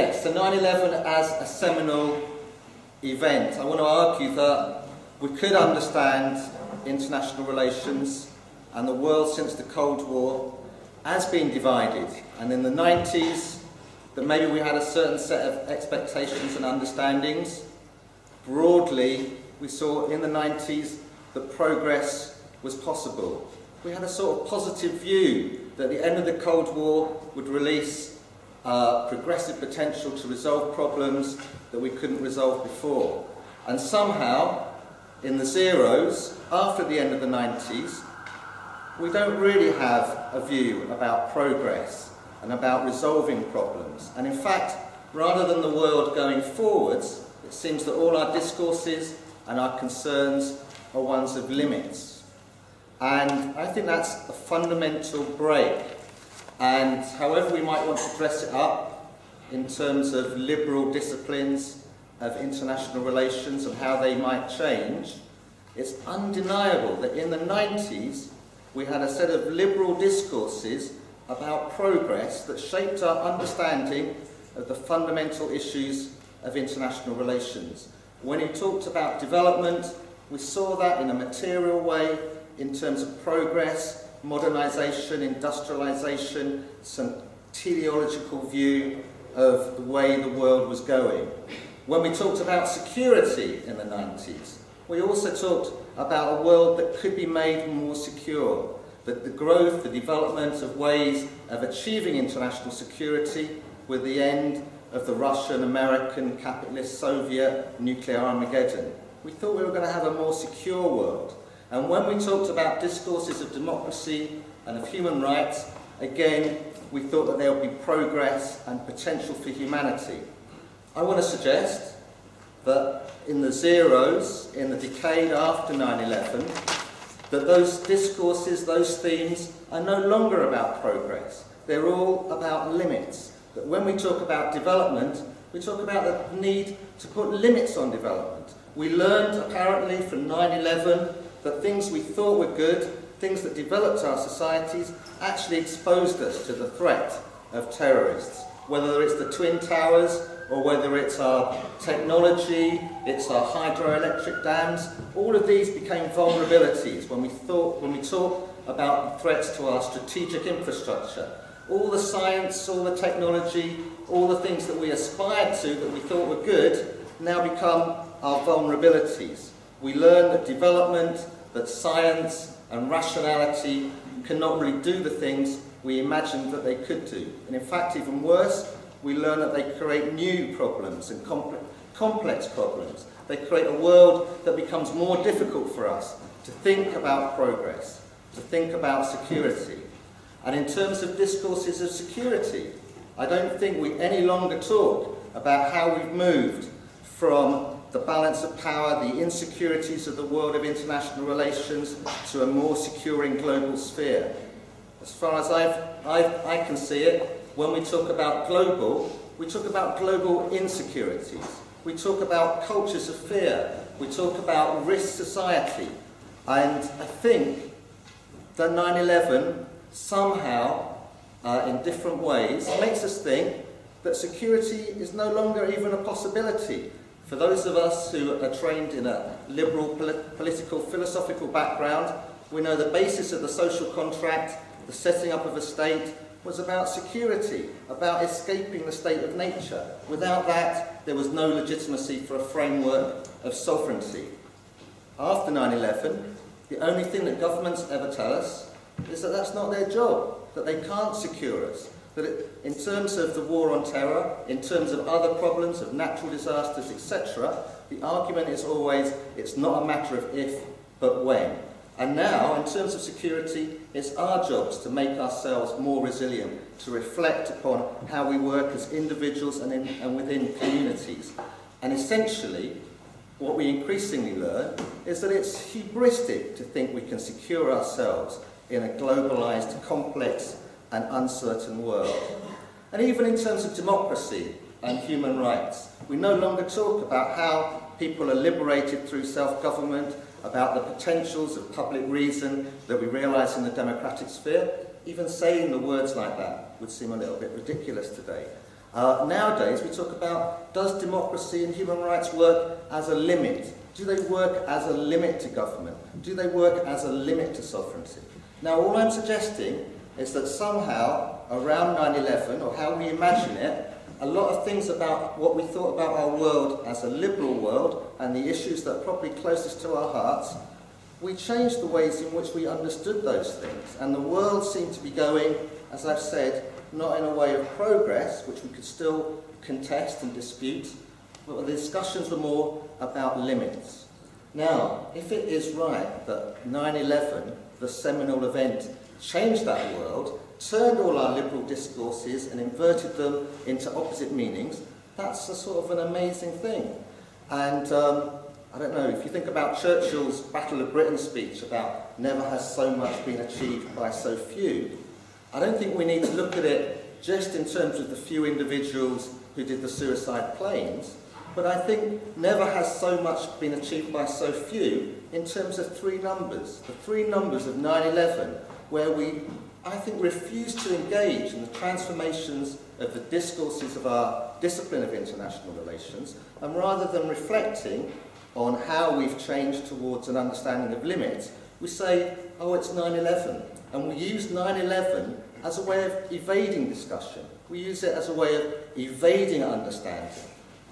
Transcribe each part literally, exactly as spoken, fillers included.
Yes, so nine eleven as a seminal event. I want to argue that we could understand international relations and the world since the Cold War as being divided. And in the nineties, that maybe we had a certain set of expectations and understandings. Broadly, we saw in the nineties that progress was possible. We had a sort of positive view that the end of the Cold War would release uh, progressive potential to resolve problems that we couldn't resolve before. And somehow, in the zeros, after the end of the nineties, we don't really have a view about progress and about resolving problems. And in fact, rather than the world going forwards, it seems that all our discourses and our concerns are ones of limits. And I think that's a fundamental break. And however we might want to dress it up in terms of liberal disciplines of international relations and how they might change, it's undeniable that in the nineties, we had a set of liberal discourses about progress that shaped our understanding of the fundamental issues of international relations. When he talked about development, we saw that in a material way in terms of progress, modernization, industrialization, some teleological view of the way the world was going. When we talked about security in the nineties, we also talked about a world that could be made more secure, that the growth, the development of ways of achieving international security with the end of the Russian, American, capitalist, Soviet nuclear Armageddon. We thought we were going to have a more secure world. And when we talked about discourses of democracy and of human rights, again, we thought that there would be progress and potential for humanity. I want to suggest that in the zeros, in the decade after nine eleven, that those discourses, those themes, are no longer about progress. They're all about limits. That when we talk about development, we talk about the need to put limits on development. We learned, apparently, from nine eleven that things we thought were good, things that developed our societies, actually exposed us to the threat of terrorists. Whether it's the Twin Towers, or whether it's our technology, it's our hydroelectric dams, all of these became vulnerabilities when we, thought, when we talk about threats to our strategic infrastructure. All the science, all the technology, all the things that we aspired to that we thought were good now become our vulnerabilities. We learn that development, that science and rationality cannot really do the things we imagined that they could do. And in fact, even worse, we learn that they create new problems and complex problems. They create a world that becomes more difficult for us to think about progress, to think about security. And in terms of discourses of security, I don't think we any longer talk about how we've moved from the balance of power, the insecurities of the world of international relations, to a more secure and global sphere. As far as I've, I've, I can see it, when we talk about global, we talk about global insecurities. We talk about cultures of fear. We talk about risk society. And I think that nine eleven somehow, uh, in different ways, makes us think that security is no longer even a possibility. For those of us who are trained in a liberal polit- political, philosophical background, we know the basis of the social contract, the setting up of a state, was about security, about escaping the state of nature. Without that, there was no legitimacy for a framework of sovereignty. After nine eleven, the only thing that governments ever tell us is that that's not their job, that they can't secure us, that it, in terms of the war on terror, in terms of other problems, of natural disasters, et cetera, the argument is always, it's not a matter of if, but when. And now, in terms of security, it's our jobs to make ourselves more resilient, to reflect upon how we work as individuals and, in, and within communities. And essentially, what we increasingly learn is that it's hubristic to think we can secure ourselves in a globalized, complex and uncertain world. And even in terms of democracy and human rights, we no longer talk about how people are liberated through self-government, about the potentials of public reason that we realise in the democratic sphere. Even saying the words like that would seem a little bit ridiculous today. Uh, nowadays, we talk about, does democracy and human rights work as a limit? Do they work as a limit to government? Do they work as a limit to sovereignty? Now, all I'm suggesting is that somehow, around nine eleven, or how we imagine it, a lot of things about what we thought about our world as a liberal world, and the issues that are probably closest to our hearts, we changed the ways in which we understood those things. And the world seemed to be going, as I've said, not in a way of progress, which we could still contest and dispute, but the discussions were more about limits. Now, if it is right that nine eleven, the seminal event, changed that world, turned all our liberal discourses and inverted them into opposite meanings, that's a sort of an amazing thing. And um, I don't know, if you think about Churchill's Battle of Britain speech about never has so much been achieved by so few, I don't think we need to look at it just in terms of the few individuals who did the suicide planes, but I think never has so much been achieved by so few in terms of three numbers. The three numbers of nine eleven, where we, I think, refuse to engage in the transformations of the discourses of our discipline of international relations, and rather than reflecting on how we've changed towards an understanding of limits, we say, oh, it's nine eleven. And we use nine eleven as a way of evading discussion. We use it as a way of evading understanding.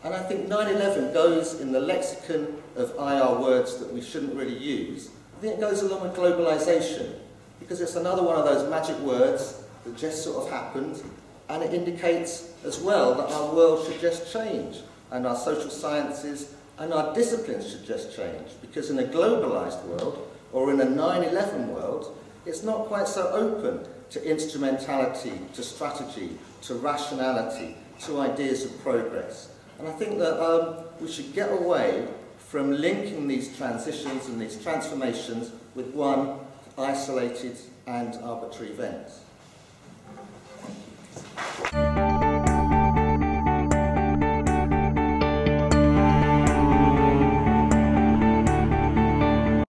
And I think nine eleven goes in the lexicon of I R words that we shouldn't really use. I think it goes along with globalization, because it's another one of those magic words that just sort of happened, and it indicates as well that our world should just change, and our social sciences and our disciplines should just change, because in a globalized world, or in a nine eleven world, it's not quite so open to instrumentality, to strategy, to rationality, to ideas of progress. And I think that um, we should get away from linking these transitions and these transformations with one isolated and arbitrary event.